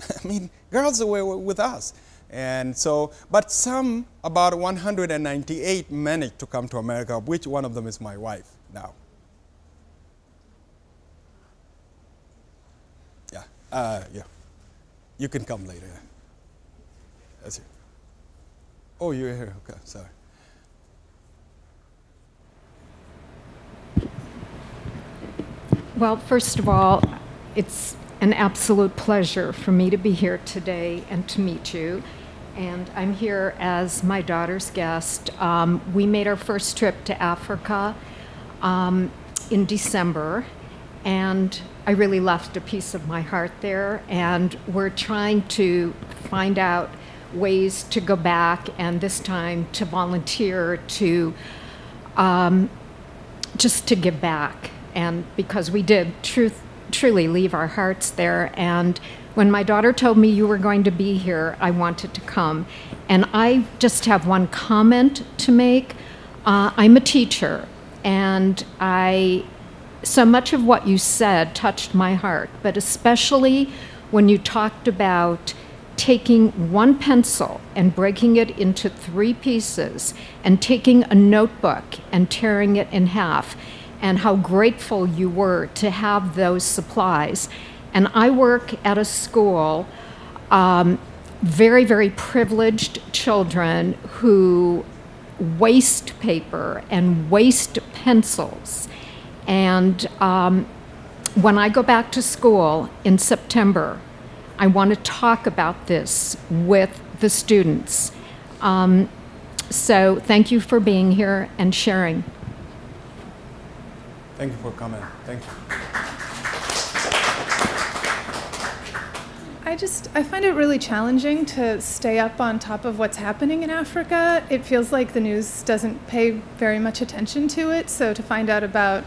I mean, girls were with us. And so, but some, about 198 managed to come to America, which one of them is my wife now. Yeah, yeah. You can come later. That's it. Oh, you're here, okay, sorry. Well, first of all, it's an absolute pleasure for me to be here today and to meet you. And I'm here as my daughter's guest. We made our first trip to Africa in December, and I really left a piece of my heart there. And we're trying to find out ways to go back, and this time to volunteer, to just to give back. And because we did truly leave our hearts there. And when my daughter told me you were going to be here, I wanted to come. And I just have one comment to make. I'm a teacher, and so much of what you said touched my heart, but especially when you talked about taking one pencil and breaking it into 3 pieces, and taking a notebook and tearing it in half, and how grateful you were to have those supplies. And I work at a school, very, very privileged children who waste paper and waste pencils. And when I go back to school in September, I want to talk about this with the students. So thank you for being here and sharing. Thank you for coming. Thank you. I find it really challenging to stay up on top of what's happening in Africa. It feels like the news doesn't pay very much attention to it. So to find out about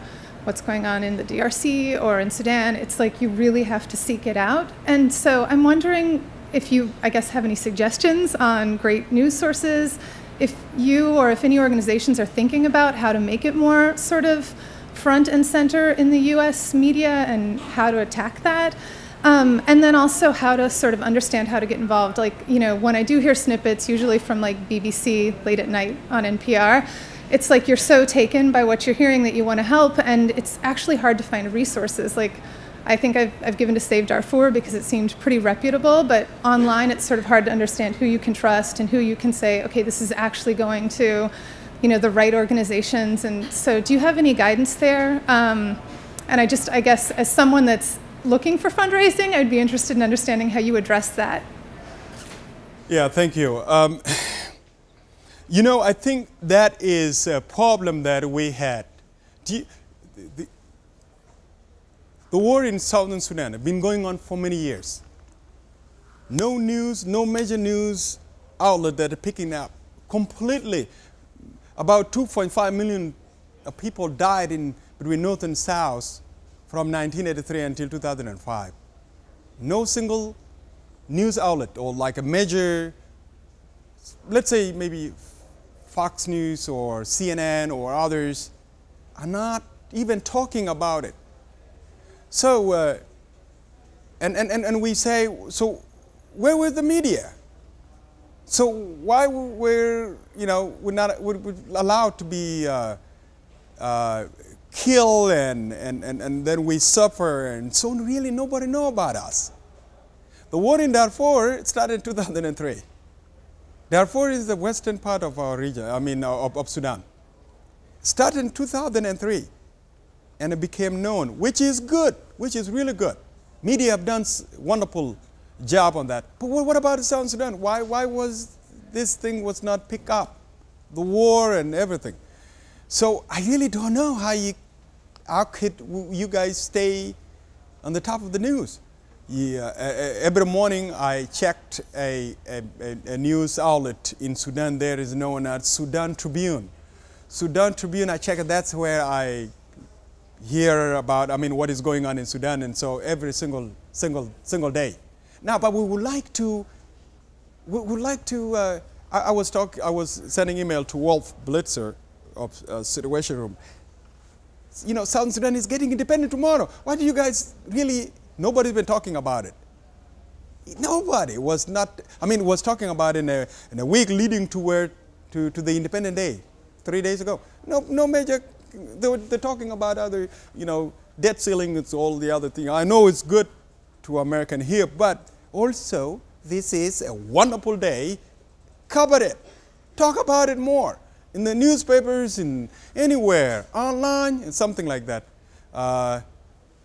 what's going on in the DRC or in Sudan, it's like you really have to seek it out. And so I'm wondering if you, I guess, have any suggestions on great news sources, if you or if any organizations are thinking about how to make it more sort of front and center in the US media, and how to attack that. And then also how to sort of understand how to get involved. Like, you know, when I do hear snippets, usually from like BBC late at night on NPR, it's like you're so taken by what you're hearing that you want to help, and it's actually hard to find resources. Like, I think I've given to Save Darfur because it seemed pretty reputable, but online it's sort of hard to understand who you can trust and who you can say, okay, this is actually going to, you know, the right organizations. And so do you have any guidance there? And I guess, as someone that's looking for fundraising, I'd be interested in understanding how you address that. Yeah, thank you. You know, I think that is a problem that we had. The war in Southern Sudan has been going on for many years. No news, no major news outlet that are picking up completely. About 2.5 million people died in between North and South from 1983 until 2005. No single news outlet or like a major, let's say maybe Fox News or CNN or others, are not even talking about it. So, and we say, so where were the media? So why were, you know, we're allowed to be killed and then we suffer, and so really nobody know about us. The war in Darfur started in 2003. Darfur is the western part of our region, I mean of Sudan. Started in 2003 and it became known, which is good, which is really good. Media have done wonderful job on that. But what about South Sudan? Why was this thing was not picked up? The war and everything. So I really don't know how you guys stay on the top of the news. Yeah, every morning I checked a news outlet in Sudan. There is no one at Sudan Tribune. Sudan Tribune, I check it, that's where I hear about, I mean, what is going on in Sudan, and so every single day. Now, but we would like to, I was sending email to Wolf Blitzer of Situation Room. You know, South Sudan is getting independent tomorrow. Why do you guys really, nobody's been talking about it. Nobody was not, I mean, was talking about it in a week leading to where, to the Independent Day, 3 days ago. No major, they're talking about other, you know, debt ceiling, it's all the other thing. I know it's good to American here, but also this is a wonderful day. Cover it, talk about it more in the newspapers, in anywhere, online, and something like that.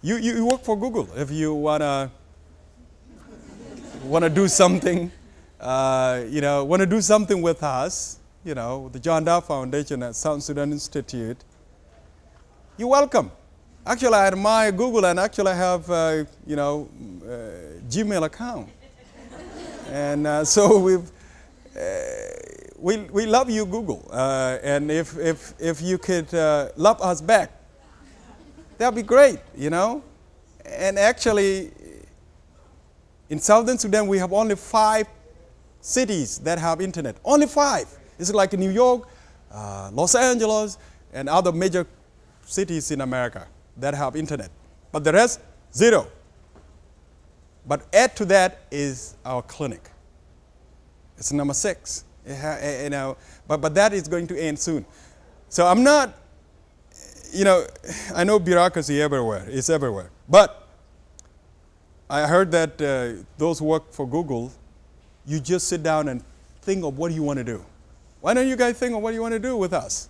You work for Google if you wanna do something, you know, wanna do something with us. You know, the John Dau Foundation at South Sudan Institute. You're welcome. Actually, I admire Google, and actually I have, you know, Gmail account, and so we love you, Google, and if you could love us back, that'd be great, you know. And actually, in Southern Sudan, we have only 5 cities that have internet. Only 5. It's like New York, Los Angeles, and other major cities in America that have internet, but the rest, zero. But add to that is our clinic. It's number 6, you know, but that is going to end soon. So I'm not, you know, I know bureaucracy everywhere, it's everywhere, but I heard that those who work for Google, you just sit down and think of what you want to do. Why don't you guys think of what you want to do with us?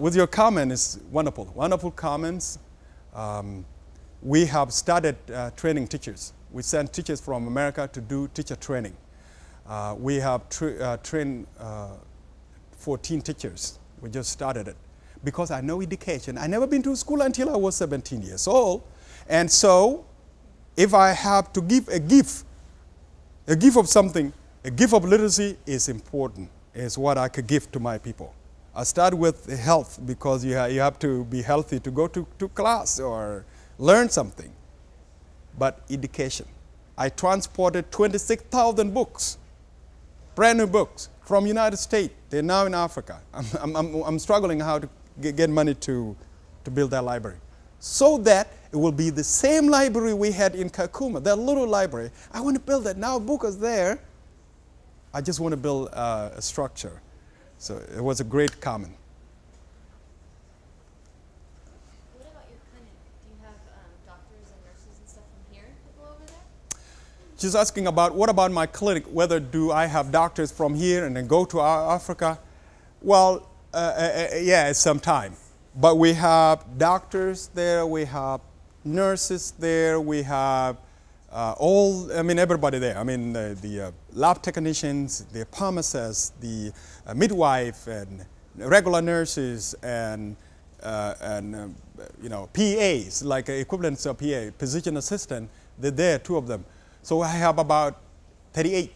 With your comment is wonderful, wonderful comments. We have started training teachers. We send teachers from America to do teacher training. We have trained 14 teachers. We just started it because I know education. I never been to school until I was 17 years old, and so if I have to give a gift of something, a gift of literacy is important. Is what I could give to my people. I start with health because you have to be healthy to go to class or learn something. But education. I transported 26,000 books, brand new books from United States. They're now in Africa. I'm struggling how to get money to build that library. So that it will be the same library we had in Kakuma, that little library. I want to build it. Now book is there. I just want to build a structure. So it was a great comment. What about your clinic? Do you have doctors and nurses and stuff from here that go over there? She's asking about what about my clinic, whether do I have doctors from here and then go to Africa? Well, yeah, it's some time. But we have doctors there, we have nurses there, we have all, I mean, everybody there. I mean, the lab technicians, the pharmacists, the midwife, and regular nurses, and you know, PAs, like equivalents of PA, physician assistant. They're there, 2 of them. So I have about 38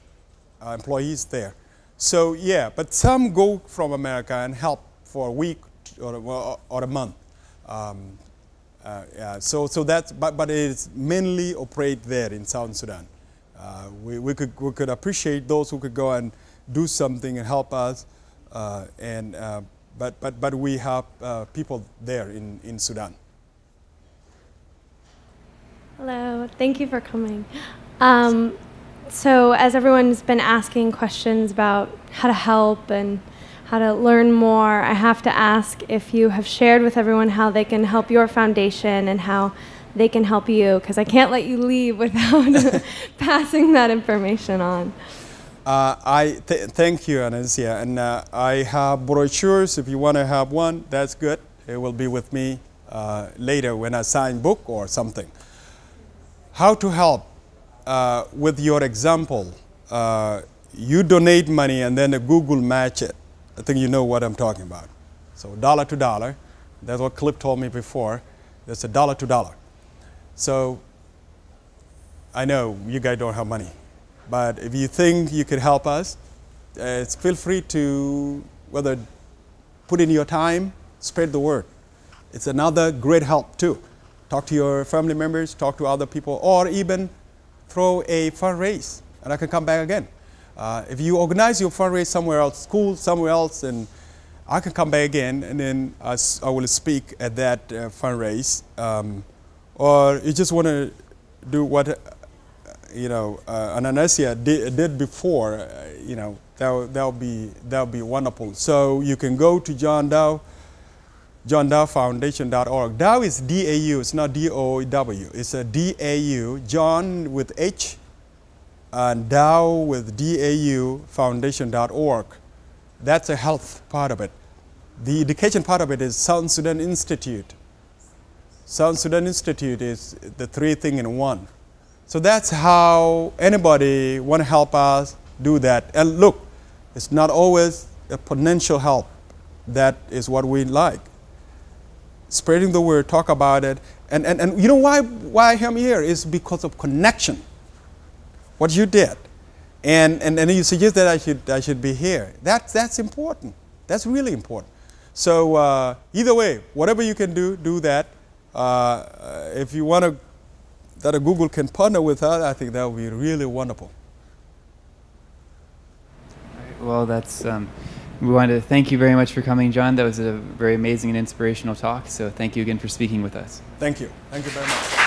employees there. So yeah, but some go from America and help for a week or a month. So that's, but it's mainly operate there in South Sudan. We could appreciate those who could go and do something and help us, but we have people there in Sudan. Hello, thank you for coming. So as everyone's been asking questions about how to help and how to learn more, I have to ask if you have shared with everyone how they can help your foundation and how they can help you, because I can't let you leave without passing that information on. Thank you, Anastasia. And I have brochures. If you want to have one, that's good. It will be with me later when I sign book or something. How to help with your example. You donate money and then Google match it. I think you know what I'm talking about. So dollar to dollar, that's what Clip told me before. That's a dollar to dollar. So I know you guys don't have money, but if you think you could help us, feel free to whether put in your time, spread the word. It's another great help too. Talk to your family members, talk to other people, or even throw a fundraise, and I can come back again. If you organize your fundraise somewhere else, school somewhere else, and I can come back again, and then I will speak at that fundraise. Or you just want to do what you know Anastasia did before. You know that'll be wonderful. So you can go to John Dau, JohnDauFoundation.org. Dau is D-A-U. It's not D-O-W. It's a D-A-U. John with H. And Dau with D-A-U foundation.org. That's a health part of it. The education part of it is South Sudan Institute. South Sudan Institute is the three thing in one. So that's how anybody want to help us do that. And look, it's not always a financial help. That is what we like. Spreading the word, talk about it. And you know why I'm here is because of connection. What you did, and you suggest that I should be here. That's important. That's really important. So either way, whatever you can do, do that. If you want to, that a Google can partner with us, I think that would be really wonderful. All right, well, that's. We wanted to thank you very much for coming, John. That was a very amazing and inspirational talk. So thank you again for speaking with us. Thank you. Thank you very much.